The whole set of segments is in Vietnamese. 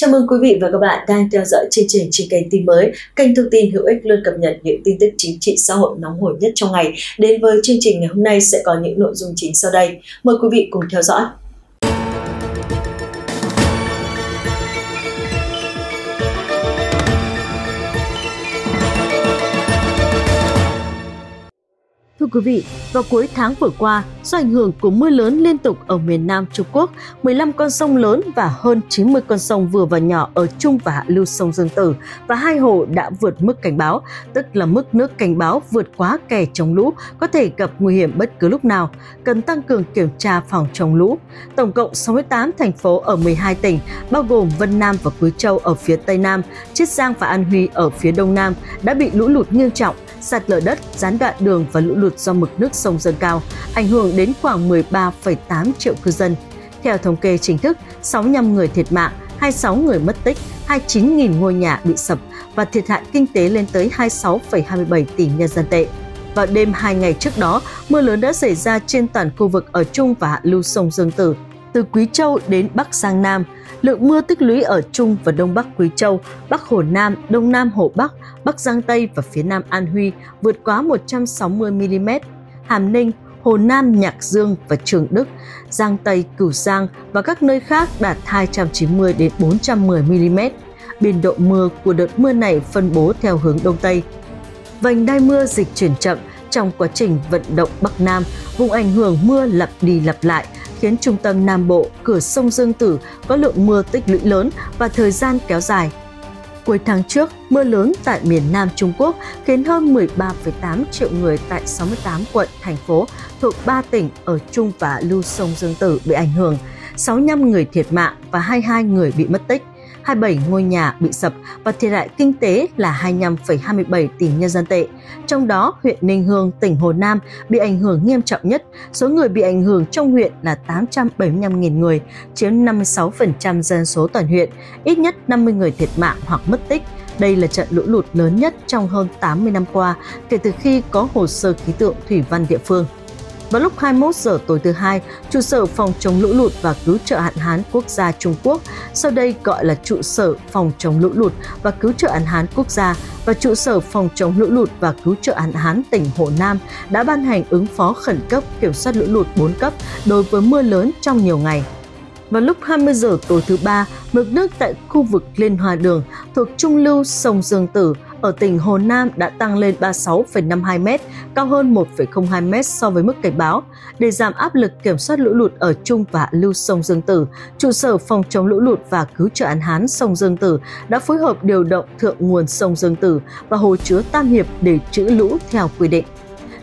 Chào mừng quý vị và các bạn đang theo dõi chương trình trên kênh Tin Mới, kênh thông tin hữu ích luôn cập nhật những tin tức chính trị xã hội nóng hổi nhất trong ngày. Đến với chương trình ngày hôm nay sẽ có những nội dung chính sau đây. Mời quý vị cùng theo dõi. Thưa quý vị, vào cuối tháng vừa qua, do ảnh hưởng của mưa lớn liên tục ở miền Nam Trung Quốc, 15 con sông lớn và hơn 90 con sông vừa và nhỏ ở trung và hạ lưu sông Dương Tử và hai hồ đã vượt mức cảnh báo, tức là mức nước cảnh báo vượt quá kè chống lũ, có thể gặp nguy hiểm bất cứ lúc nào, cần tăng cường kiểm tra phòng chống lũ. Tổng cộng 68 thành phố ở 12 tỉnh, bao gồm Vân Nam và Quý Châu ở phía Tây Nam, Chiết Giang và An Huy ở phía Đông Nam đã bị lũ lụt nghiêm trọng, sạt lở đất, gián đoạn đường và lũ lụt do mực nước sông dâng cao, ảnh hưởng đến khoảng 13,8 triệu cư dân. Theo thống kê chính thức, 65 người thiệt mạng, 26 người mất tích, 29.000 ngôi nhà bị sập và thiệt hại kinh tế lên tới 26,27 tỷ nhân dân tệ. Vào đêm 2 ngày trước đó, mưa lớn đã xảy ra trên toàn khu vực ở trung và hạ lưu sông Dương Tử, từ Quý Châu đến Bắc Giang Nam. Lượng mưa tích lũy ở Trung và Đông Bắc Quý Châu, Bắc Hồ Nam, Đông Nam Hồ Bắc, Bắc Giang Tây và phía Nam An Huy vượt quá 160 mm. Hàm Ninh, Hồ Nam, Nhạc Dương và Trường Đức, Giang Tây, Cửu Giang và các nơi khác đạt 290 đến 410 mm. Biên độ mưa của đợt mưa này phân bố theo hướng Đông Tây. Vành đai mưa dịch chuyển chậm trong quá trình vận động Bắc Nam, vùng ảnh hưởng mưa lặp đi lặp lại, khiến trung tâm Nam Bộ, cửa sông Dương Tử có lượng mưa tích lũy lớn và thời gian kéo dài. Cuối tháng trước, mưa lớn tại miền Nam Trung Quốc khiến hơn 13,8 triệu người tại 68 quận, thành phố thuộc 3 tỉnh ở trung và hạ lưu sông Dương Tử bị ảnh hưởng, 65 người thiệt mạng và 22 người bị mất tích, 27 ngôi nhà bị sập và thiệt hại kinh tế là 25,27 tỷ nhân dân tệ. Trong đó, huyện Ninh Hương, tỉnh Hồ Nam bị ảnh hưởng nghiêm trọng nhất. Số người bị ảnh hưởng trong huyện là 875.000 người, chiếm 56% dân số toàn huyện. Ít nhất 50 người thiệt mạng hoặc mất tích. Đây là trận lũ lụt lớn nhất trong hơn 80 năm qua, kể từ khi có hồ sơ khí tượng thủy văn địa phương. Vào lúc 21 giờ tối thứ Hai, trụ sở phòng chống lũ lụt và cứu trợ hạn hán quốc gia Trung Quốc, sau đây gọi là trụ sở phòng chống lũ lụt và cứu trợ hạn hán quốc gia và trụ sở phòng chống lũ lụt và cứu trợ hạn hán tỉnh Hồ Nam đã ban hành ứng phó khẩn cấp kiểm soát lũ lụt 4 cấp đối với mưa lớn trong nhiều ngày. Vào lúc 20 giờ tối thứ Ba, mực nước tại khu vực Liên Hoa Đường thuộc trung lưu sông Dương Tử ở tỉnh Hồ Nam đã tăng lên 36,52m, cao hơn 1,02m so với mức cảnh báo. Để giảm áp lực kiểm soát lũ lụt ở trung và hạ lưu sông Dương Tử, trụ sở phòng chống lũ lụt và cứu trợ hạn hán sông Dương Tử đã phối hợp điều động thượng nguồn sông Dương Tử và hồ chứa Tam Hiệp để trữ lũ theo quy định.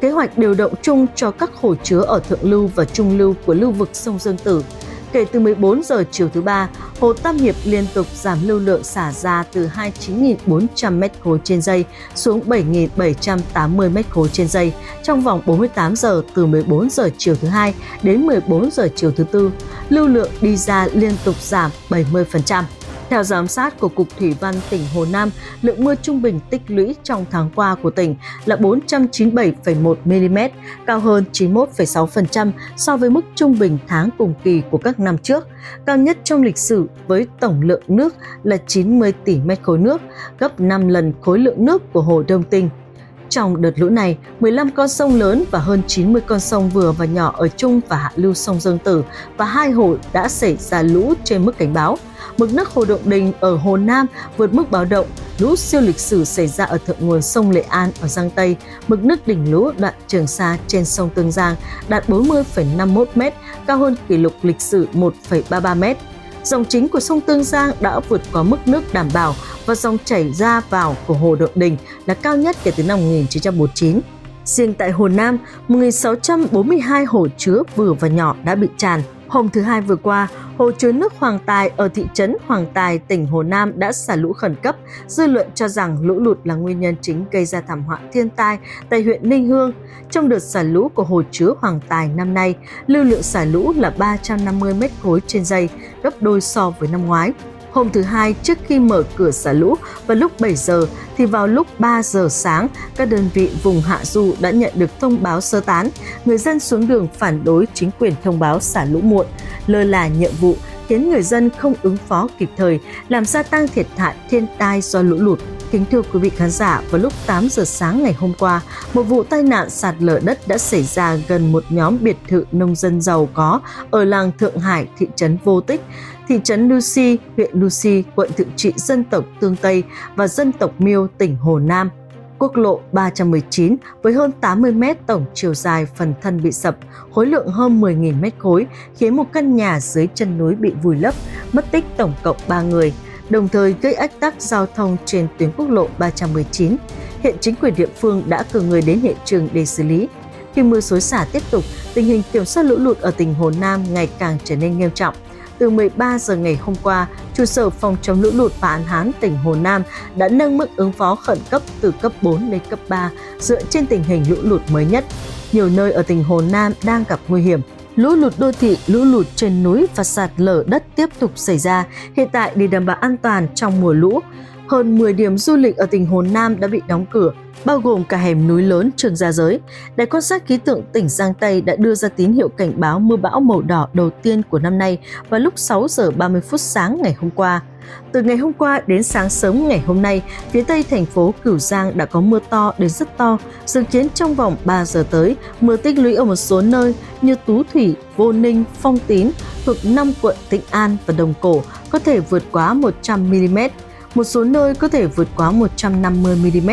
Kế hoạch điều động chung cho các hồ chứa ở thượng lưu và trung lưu của lưu vực sông Dương Tử. Kể từ 14 giờ chiều thứ Ba, hồ Tam Hiệp liên tục giảm lưu lượng xả ra từ 29.400 m3 trên giây xuống 7.780 m3 trên giây trong vòng 48 giờ từ 14 giờ chiều thứ Hai đến 14 giờ chiều thứ Tư. Lưu lượng đi ra liên tục giảm 70%. Theo giám sát của Cục Thủy văn tỉnh Hồ Nam, lượng mưa trung bình tích lũy trong tháng qua của tỉnh là 497,1 mm, cao hơn 91,6% so với mức trung bình tháng cùng kỳ của các năm trước, cao nhất trong lịch sử với tổng lượng nước là 90 tỷ m3 nước, gấp 5 lần khối lượng nước của Hồ Đông Tinh. Trong đợt lũ này, 15 con sông lớn và hơn 90 con sông vừa và nhỏ ở trung và hạ lưu sông Dương Tử và hai hồ đã xảy ra lũ trên mức cảnh báo. Mực nước hồ Động Đình ở Hồ Nam vượt mức báo động, lũ siêu lịch sử xảy ra ở thượng nguồn sông Lệ An ở Giang Tây, mực nước đỉnh lũ đoạn Trường Sa trên sông Tương Giang đạt 40,51m, cao hơn kỷ lục lịch sử 1,33m. Dòng chính của sông Tương Giang đã vượt qua mức nước đảm bảo và dòng chảy ra vào của hồ Động Đình là cao nhất kể từ năm 1949. Riêng tại Hồ Nam, 1.642 hồ chứa vừa và nhỏ đã bị tràn. Hôm thứ Hai vừa qua, hồ chứa nước Hoàng Tài ở thị trấn Hoàng Tài, tỉnh Hồ Nam đã xả lũ khẩn cấp. Dư luận cho rằng lũ lụt là nguyên nhân chính gây ra thảm họa thiên tai tại huyện Ninh Hương. Trong đợt xả lũ của hồ chứa Hoàng Tài năm nay, lưu lượng xả lũ là 350 m3 trên giây, gấp đôi so với năm ngoái. Hôm thứ Hai, trước khi mở cửa xả lũ vào lúc 7 giờ, thì vào lúc 3 giờ sáng, các đơn vị vùng hạ du đã nhận được thông báo sơ tán. Người dân xuống đường phản đối chính quyền thông báo xả lũ muộn, lơ là nhiệm vụ khiến người dân không ứng phó kịp thời, làm gia tăng thiệt hại thiên tai do lũ lụt. Kính thưa quý vị khán giả, vào lúc 8 giờ sáng ngày hôm qua, một vụ tai nạn sạt lở đất đã xảy ra gần một nhóm biệt thự nông dân giàu có ở làng Thượng Hải, thị trấn Vô Tích, thị trấn Lucy, huyện Lucy, quận Thượng Trị dân tộc Tương Tây và dân tộc Miêu, tỉnh Hồ Nam. Quốc lộ 319 với hơn 80 mét tổng chiều dài phần thân bị sập, khối lượng hơn 10.000 mét khối, khiến một căn nhà dưới chân núi bị vùi lấp, mất tích tổng cộng 3 người, đồng thời gây ách tắc giao thông trên tuyến quốc lộ 319. Hiện chính quyền địa phương đã cử người đến hiện trường để xử lý. Khi mưa xối xả tiếp tục, tình hình kiểm soát lũ lụt ở tỉnh Hồ Nam ngày càng trở nên nghiêm trọng. Từ 13 giờ ngày hôm qua, trụ sở phòng chống lũ lụt và hạn hán tỉnh Hồ Nam đã nâng mức ứng phó khẩn cấp từ cấp 4 lên cấp 3 dựa trên tình hình lũ lụt mới nhất. Nhiều nơi ở tỉnh Hồ Nam đang gặp nguy hiểm. Lũ lụt đô thị, lũ lụt trên núi và sạt lở đất tiếp tục xảy ra. Hiện tại để đảm bảo an toàn trong mùa lũ, hơn 10 điểm du lịch ở tỉnh Hồ Nam đã bị đóng cửa, bao gồm cả hẻm núi lớn Trường Gia Giới. Đài quan sát khí tượng tỉnh Giang Tây đã đưa ra tín hiệu cảnh báo mưa bão màu đỏ đầu tiên của năm nay vào lúc 6 giờ 30 phút sáng ngày hôm qua. Từ ngày hôm qua đến sáng sớm ngày hôm nay, phía tây thành phố Cửu Giang đã có mưa to đến rất to, dự kiến trong vòng 3 giờ tới, mưa tích lũy ở một số nơi như Tú Thủy, Vô Ninh, Phong Tín thuộc 5 quận Tĩnh An và Đồng Cổ có thể vượt quá 100 mm, một số nơi có thể vượt quá 150 mm.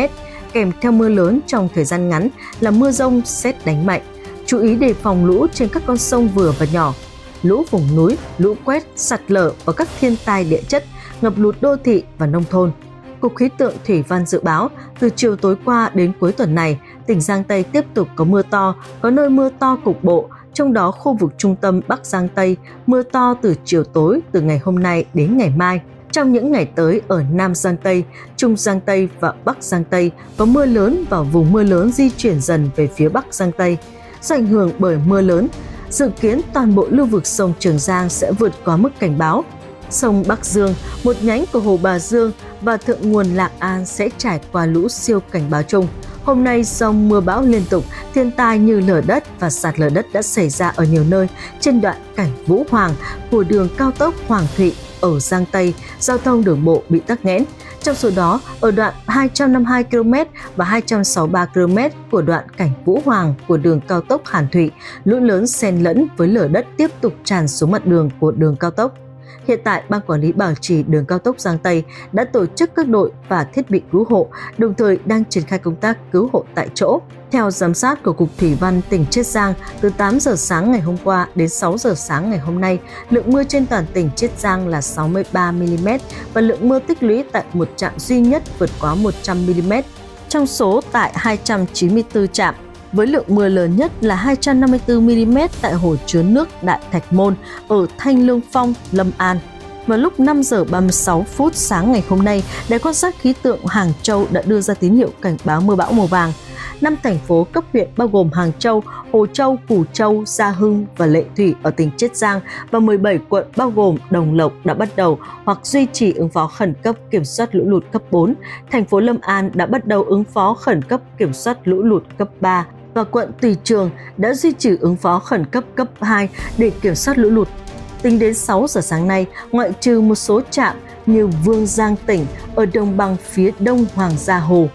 Kèm theo mưa lớn trong thời gian ngắn là mưa rông, sét đánh mạnh. Chú ý đề phòng lũ trên các con sông vừa và nhỏ, lũ vùng núi, lũ quét, sạt lở và các thiên tai địa chất, ngập lụt đô thị và nông thôn. Cục khí tượng Thủy văn dự báo, từ chiều tối qua đến cuối tuần này, tỉnh Giang Tây tiếp tục có mưa to, có nơi mưa to cục bộ, trong đó khu vực trung tâm Bắc Giang Tây, mưa to từ chiều tối từ ngày hôm nay đến ngày mai. Trong những ngày tới, ở Nam Giang Tây, Trung Giang Tây và Bắc Giang Tây có mưa lớn và vùng mưa lớn di chuyển dần về phía Bắc Giang Tây. Do ảnh hưởng bởi mưa lớn, dự kiến toàn bộ lưu vực sông Trường Giang sẽ vượt quá mức cảnh báo. Sông Bắc Dương, một nhánh của Hồ Bà Dương và thượng nguồn Lạc An sẽ trải qua lũ siêu cảnh báo chung. Hôm nay do mưa bão liên tục, thiên tai như lở đất và sạt lở đất đã xảy ra ở nhiều nơi trên đoạn cảnh Vũ Hoàng của đường cao tốc Hoàng Thụy ở Giang Tây, giao thông đường bộ bị tắc nghẽn. Trong số đó, ở đoạn 252 km và 263 km của đoạn cảnh Vũ Hoàng của đường cao tốc Hàn Thụy, lũ lớn xen lẫn với lở đất tiếp tục tràn xuống mặt đường của đường cao tốc. Hiện tại, Ban Quản lý Bảo trì đường cao tốc Giang Tây đã tổ chức các đội và thiết bị cứu hộ, đồng thời đang triển khai công tác cứu hộ tại chỗ. Theo giám sát của Cục Thủy văn tỉnh Chiết Giang, từ 8 giờ sáng ngày hôm qua đến 6 giờ sáng ngày hôm nay, lượng mưa trên toàn tỉnh Chiết Giang là 63 mm và lượng mưa tích lũy tại một trạm duy nhất vượt quá 100 mm, trong số tại 294 trạm. Với lượng mưa lớn nhất là 254 mm tại hồ chứa nước Đại Thạch Môn ở Thanh Lương Phong, Lâm An. Vào lúc 5 giờ 36 phút sáng ngày hôm nay, Đài quan sát khí tượng Hàng Châu đã đưa ra tín hiệu cảnh báo mưa bão màu vàng. 5 thành phố cấp huyện bao gồm Hàng Châu, Hồ Châu, Củ Châu, Gia Hưng và Lệ Thủy ở tỉnh Chiết Giang và 17 quận bao gồm Đồng Lộc đã bắt đầu hoặc duy trì ứng phó khẩn cấp kiểm soát lũ lụt cấp 4. Thành phố Lâm An đã bắt đầu ứng phó khẩn cấp kiểm soát lũ lụt cấp 3. Và quận Tùy Trường đã duy trì ứng phó khẩn cấp cấp 2 để kiểm soát lũ lụt. Tính đến 6 giờ sáng nay, ngoại trừ một số trạm như Vương Giang tỉnh ở đồng bằng phía đông Hoàng Gia Hồ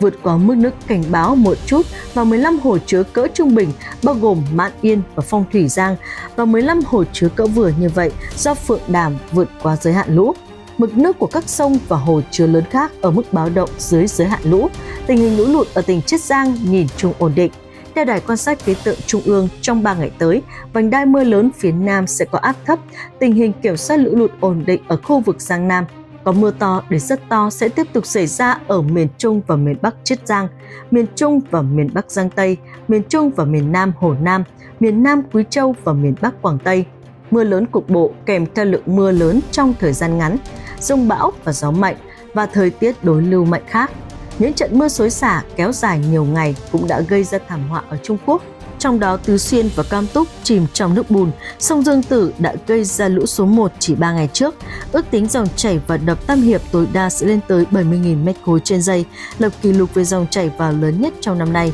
vượt quá mức nước cảnh báo một chút và 15 hồ chứa cỡ trung bình bao gồm Mãn Yên và Phong Thủy Giang và 15 hồ chứa cỡ vừa như vậy do Phượng Đàm vượt qua giới hạn lũ. Mực nước của các sông và hồ chứa lớn khác ở mức báo động dưới giới hạn lũ. Tình hình lũ lụt ở tỉnh Chiết Giang nhìn chung ổn định. Theo Đài quan sát khí tượng Trung ương, trong 3 ngày tới, vành đai mưa lớn phía Nam sẽ có áp thấp, tình hình kiểm soát lũ lụt ổn định ở khu vực Giang Nam. Có mưa to đến rất to sẽ tiếp tục xảy ra ở miền Trung và miền Bắc Chiết Giang, miền Trung và miền Bắc Giang Tây, miền Trung và miền Nam Hồ Nam, miền Nam Quý Châu và miền Bắc Quảng Tây. Mưa lớn cục bộ kèm theo lượng mưa lớn trong thời gian ngắn, dông bão và gió mạnh và thời tiết đối lưu mạnh khác. Những trận mưa xối xả kéo dài nhiều ngày cũng đã gây ra thảm họa ở Trung Quốc, trong đó Tứ Xuyên và Cam Túc chìm trong nước bùn, sông Dương Tử đã gây ra lũ số 1 chỉ 3 ngày trước. Ước tính dòng chảy vào đập Tam Hiệp tối đa sẽ lên tới 70.000 m3 trên giây, lập kỷ lục về dòng chảy vào lớn nhất trong năm nay.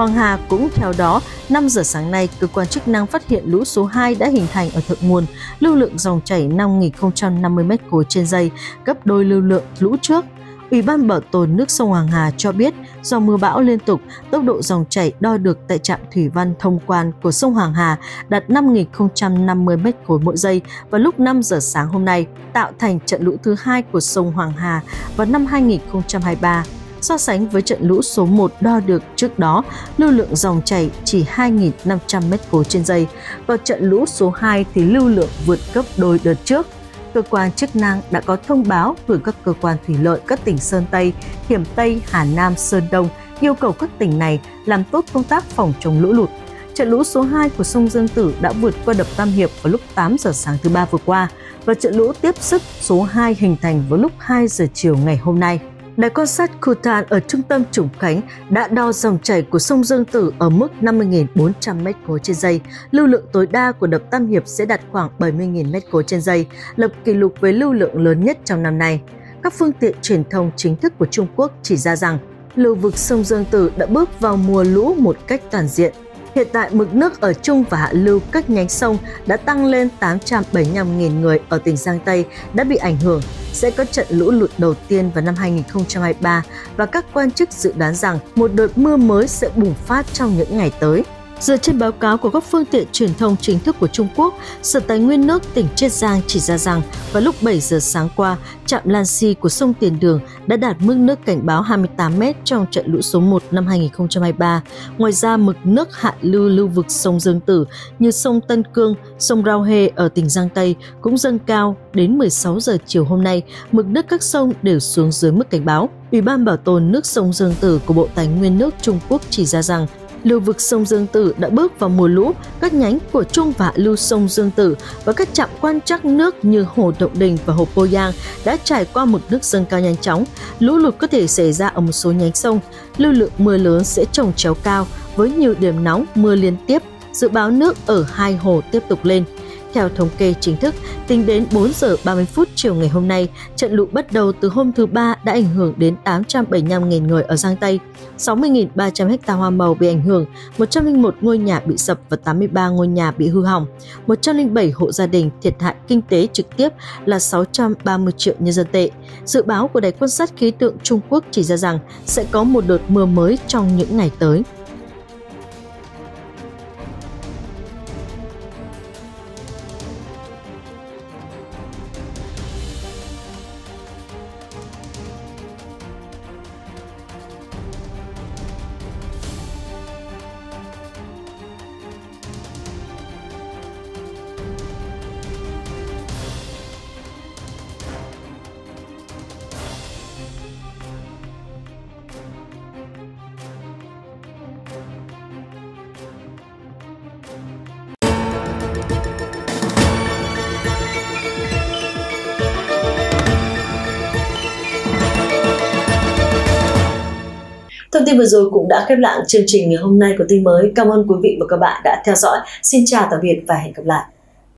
Hoàng Hà cũng theo đó, 5 giờ sáng nay, cơ quan chức năng phát hiện lũ số 2 đã hình thành ở thượng nguồn, lưu lượng dòng chảy 5.050 m3 trên giây, gấp đôi lưu lượng lũ trước. Ủy ban bảo tồn nước sông Hoàng Hà cho biết, do mưa bão liên tục, tốc độ dòng chảy đo được tại trạm thủy văn thông quan của sông Hoàng Hà đạt 5.050 m3 mỗi giây vào lúc 5 giờ sáng hôm nay, tạo thành trận lũ thứ hai của sông Hoàng Hà vào năm 2023. So sánh với trận lũ số 1 đo được trước đó, lưu lượng dòng chảy chỉ 2.500 m3 trên giây. Vào trận lũ số 2 thì lưu lượng vượt gấp đôi đợt trước. Cơ quan chức năng đã có thông báo gửi các cơ quan thủy lợi các tỉnh Sơn Tây, Thiểm Tây, Hà Nam, Sơn Đông yêu cầu các tỉnh này làm tốt công tác phòng chống lũ lụt. Trận lũ số 2 của sông Dương Tử đã vượt qua đập Tam Hiệp vào lúc 8 giờ sáng thứ Ba vừa qua và trận lũ tiếp sức số 2 hình thành vào lúc 2 giờ chiều ngày hôm nay. Đài quan sát Kutan ở trung tâm Trùng Khánh đã đo dòng chảy của sông Dương Tử ở mức 50.400 m3 trên giây. Lưu lượng tối đa của đập Tam Hiệp sẽ đạt khoảng 70.000 m3 trên giây, lập kỷ lục với lưu lượng lớn nhất trong năm nay. Các phương tiện truyền thông chính thức của Trung Quốc chỉ ra rằng lưu vực sông Dương Tử đã bước vào mùa lũ một cách toàn diện. Hiện tại, mực nước ở trung và hạ lưu các nhánh sông đã tăng lên 875.000 người ở tỉnh Giang Tây đã bị ảnh hưởng. Sẽ có trận lũ lụt đầu tiên vào năm 2023 và các quan chức dự đoán rằng một đợt mưa mới sẽ bùng phát trong những ngày tới. Dựa trên báo cáo của các phương tiện truyền thông chính thức của Trung Quốc, Sở Tài nguyên nước tỉnh Chiết Giang chỉ ra rằng vào lúc 7 giờ sáng qua, trạm Lan Si của sông Tiền Đường đã đạt mức nước cảnh báo 28 m trong trận lũ số 1 năm 2023. Ngoài ra, mực nước hạ lưu lưu vực sông Dương Tử như sông Tân Cương, sông Rau Hê ở tỉnh Giang Tây cũng dâng cao. Đến 16 giờ chiều hôm nay, mực nước các sông đều xuống dưới mức cảnh báo. Ủy ban bảo tồn nước sông Dương Tử của Bộ Tài nguyên nước Trung Quốc chỉ ra rằng lưu vực sông Dương Tử đã bước vào mùa lũ, các nhánh của trung và hạ lưu sông Dương Tử và các trạm quan trắc nước như Hồ Động Đình và Hồ Po Giang đã trải qua mực nước dâng cao nhanh chóng. Lũ lụt có thể xảy ra ở một số nhánh sông, lưu lượng mưa lớn sẽ chồng chéo cao với nhiều điểm nóng mưa liên tiếp, dự báo nước ở hai hồ tiếp tục lên. Theo thống kê chính thức, tính đến 4 giờ 30 phút chiều ngày hôm nay, trận lũ bắt đầu từ hôm thứ Ba đã ảnh hưởng đến 875.000 người ở Giang Tây, 60.300 ha hoa màu bị ảnh hưởng, 101 ngôi nhà bị sập và 83 ngôi nhà bị hư hỏng, 107 hộ gia đình thiệt hại kinh tế trực tiếp là 630 triệu nhân dân tệ. Dự báo của Đài quan sát khí tượng Trung Quốc chỉ ra rằng sẽ có một đợt mưa mới trong những ngày tới. Thông tin vừa rồi cũng đã khép lại chương trình ngày hôm nay của Tin Mới. Cảm ơn quý vị và các bạn đã theo dõi. Xin chào, tạm biệt và hẹn gặp lại.